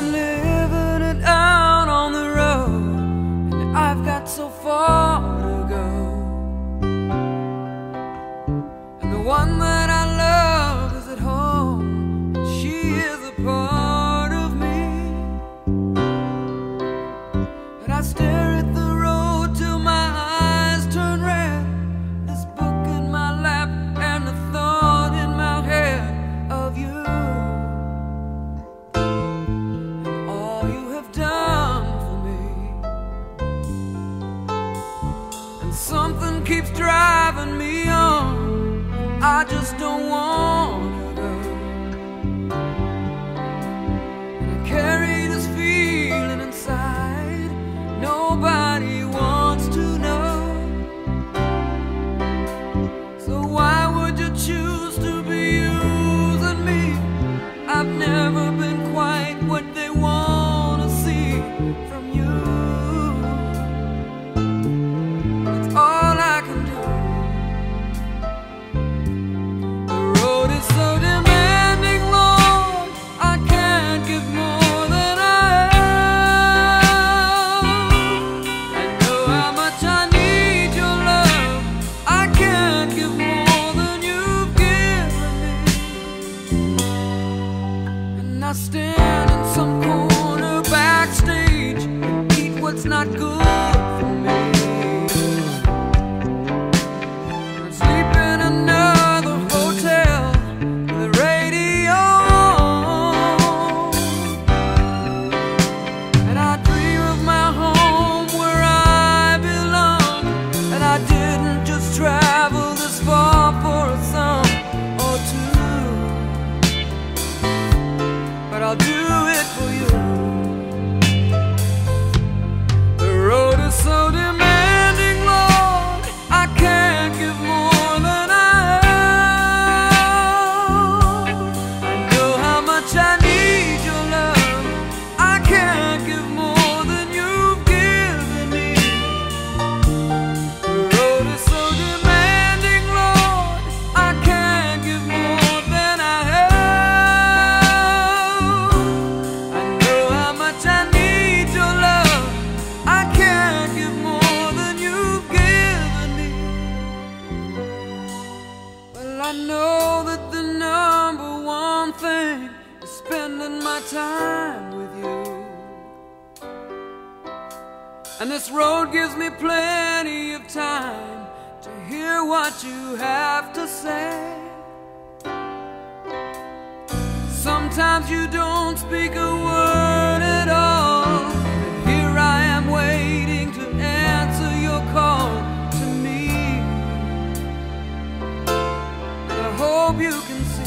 I'm living it out on the road, and I've got so far to go. And the one that I love is at home, and she is a part of me. And I stare at the road till my eyes turn red, this book in my lap and the thought in my head of you. Something keeps driving me on, I just don't want to go. And I carry this feeling inside, nobody wants to know. So why would you choose to be using me? I've never been quite what they want to see from you. I stand in some corner backstage and eat what's not good for me. I sleep in another hotel with the radio on, and I dream of my home where I belong. And I didn't just travel this far for a song or two, but I'll do it for you. The road is so demanding, Lord, I can't give more than I owe. I know how much I need your love, I can't give more than you've given me. The road is so demanding, Lord, I can't give more than I I know that the number one thing is spending my time with you, and this road gives me plenty of time to hear what you have to say. Sometimes you don't speak a word at all, but here I am waiting to answer your call. Hope you can see.